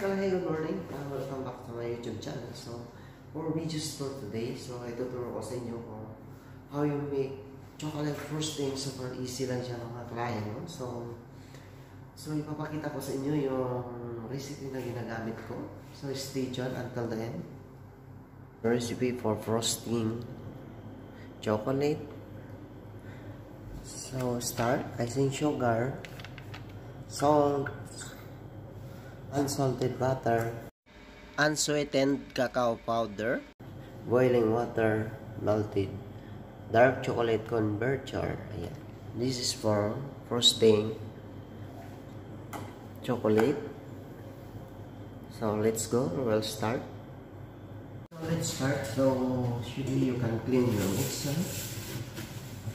Hey, good morning. Welcome back to my YouTube channel. So, what we just for today, so I tuturo ko sa inyo kung how you make chocolate frosting. Super easy lang siya ng mga client, no? So ipapakita ko sa inyo yung recipe na ginagamit ko. So, stay tuned until the end. Recipe for frosting chocolate. So, start icing sugar, salt, unsalted butter, unsweetened cacao powder, boiling water, melted, dark chocolate converture. Ayan. This is for frosting chocolate. So let's go, we'll start. So let's start. So surely you can clean your mixer.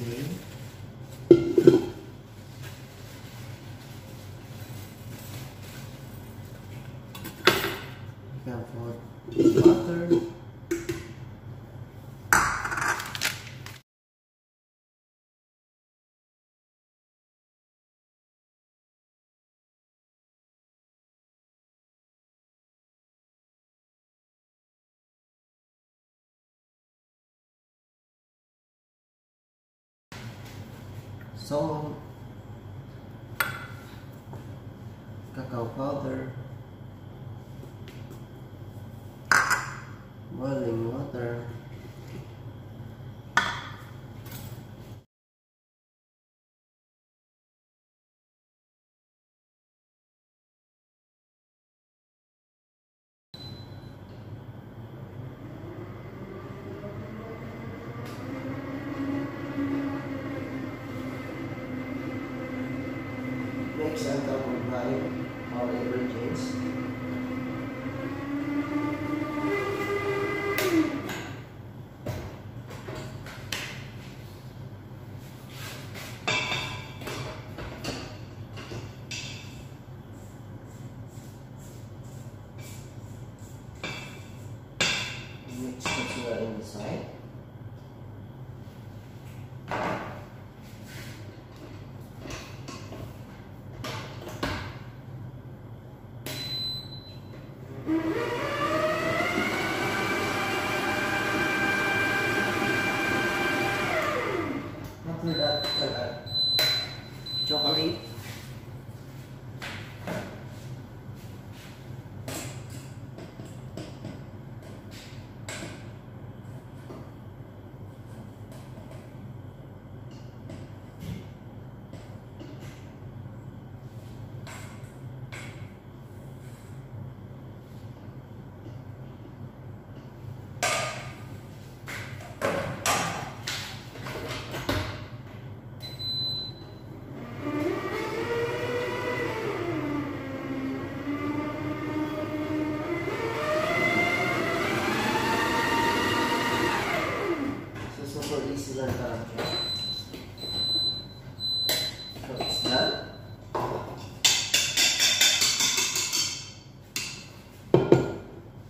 Okay. Can put butter. So cacao powder, boiling water, mix and combine all ingredients. Inside. After that, chocolate.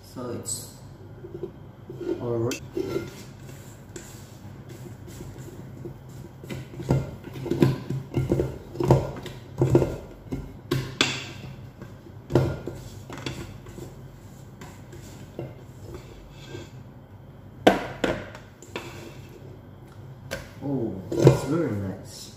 So it's all right. Oh, that's very nice.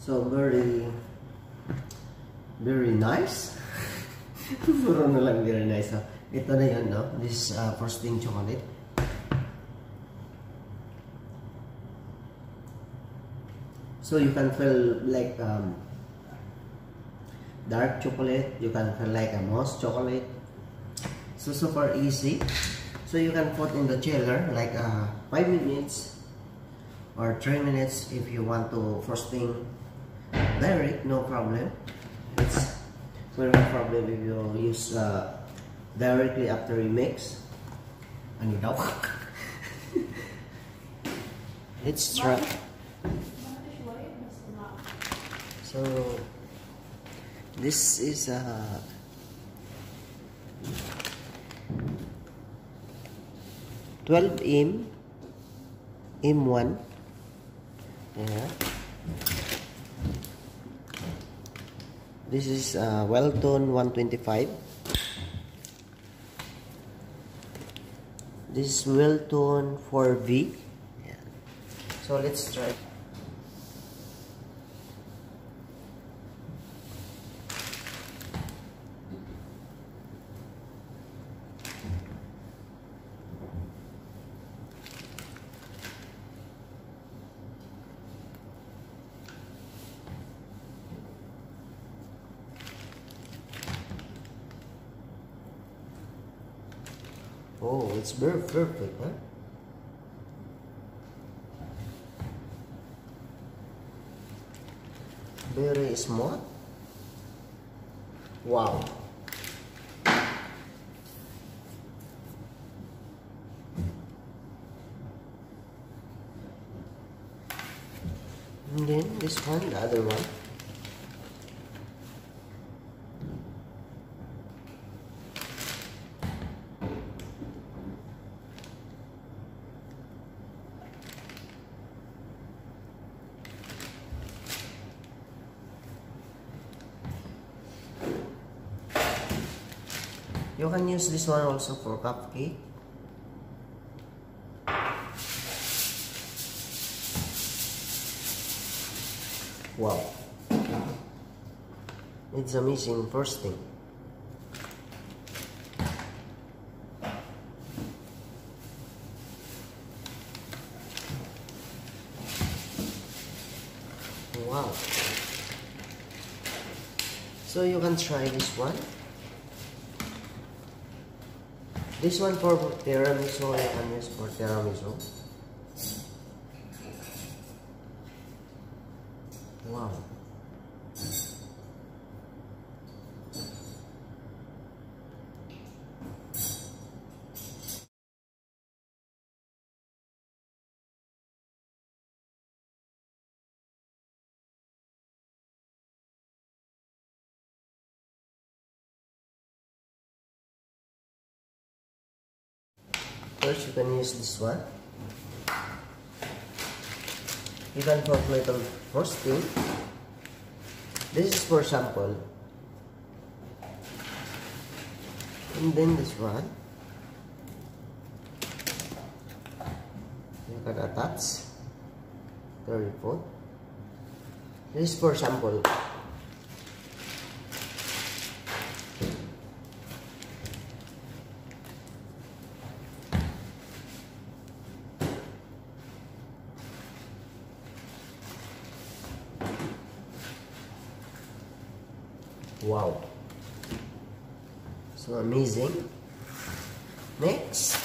So very nice. Puro na lang very nice. So, ito na yun, no? This frosting chocolate. So you can feel like dark chocolate. You can feel like a moist chocolate. So super easy. So you can put in the chiller like 5 minutes or 3 minutes if you want to frosting direct, no problem. It's no problem if you use directly after you mix. Ano daw? hit strap. So this is a M1. Yeah. This is Wilton 125. This is Wilton 4V. Yeah. So let's try. Oh, it's very perfect, huh? Very smooth. Wow. And then this one, the other one. You can use this one also for cupcake. Wow, it's amazing bursting. Wow. So you can try this one. This one for tiramisu, I can use for tiramisu. Wow. First, you can use this one. You can put little frosting. This is for sample. And then this one. You can attach. There you go. This is for sample. Wow, so amazing. Next.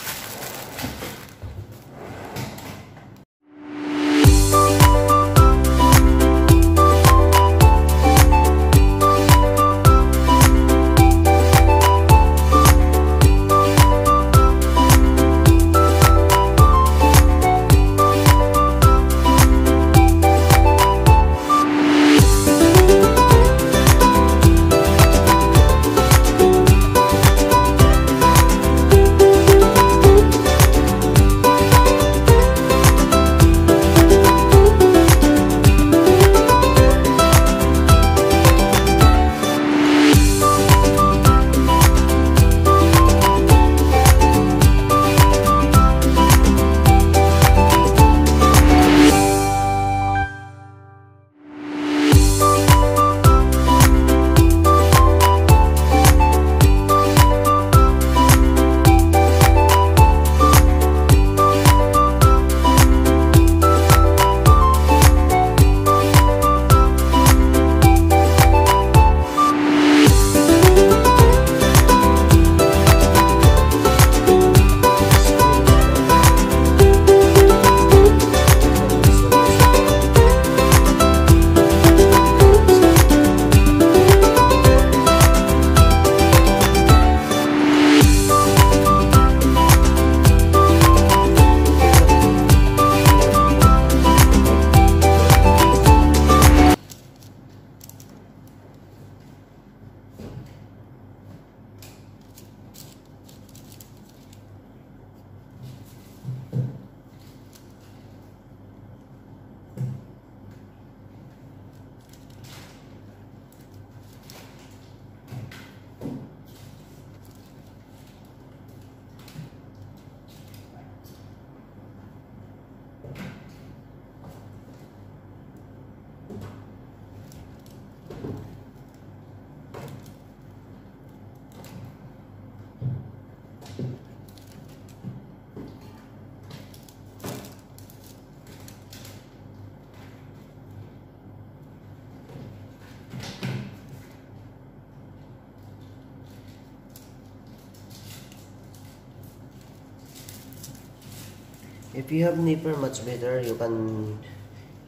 If you have nipper, much better. You can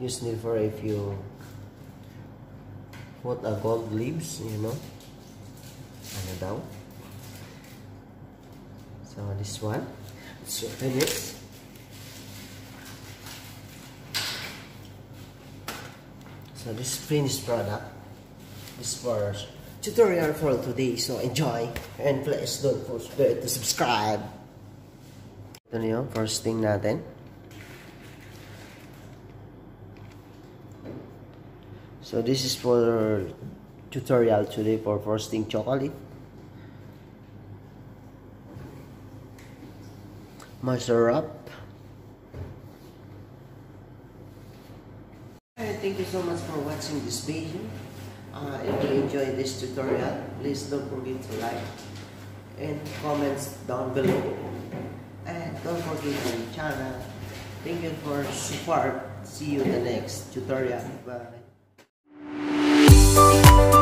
use nipper if you put a gold leaves, you know. Ano daw? So this one, let's open it. So this finished product. This for tutorial for today. So enjoy and please don't forget to subscribe. Ito na yun, first thing natin. So this is for tutorial today for frosting chocolate. Measure up. Thank you so much for watching this video. If you enjoyed this tutorial, please don't forget to like and comments down below. And don't forget my channel. Thank you for support. See you in the next tutorial. Bye.